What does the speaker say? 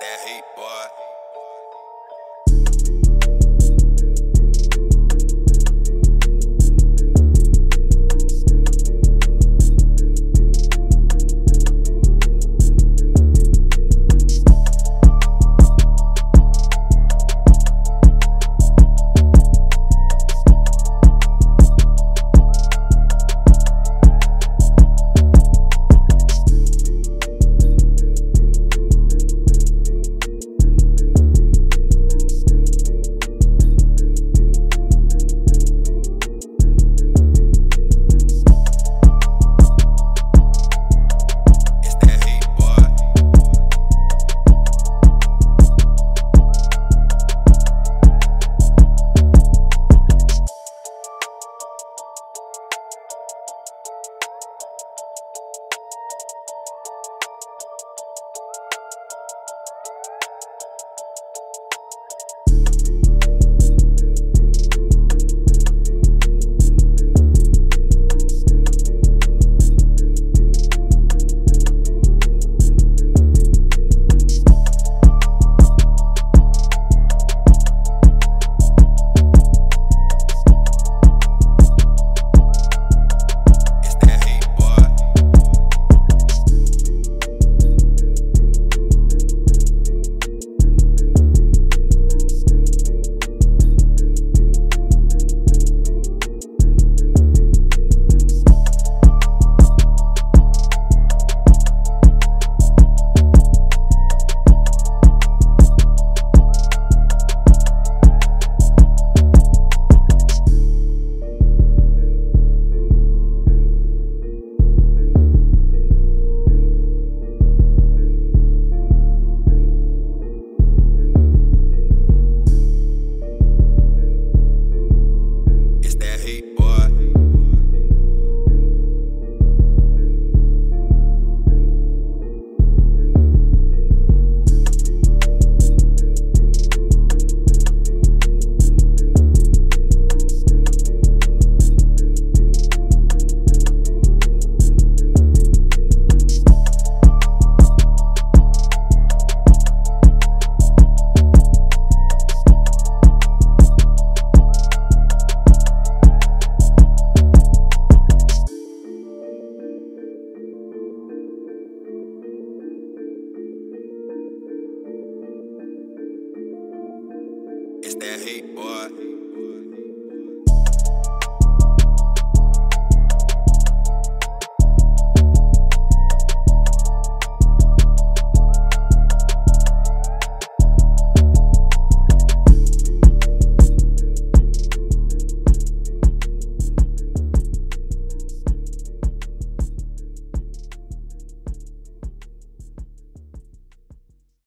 that heat, boy.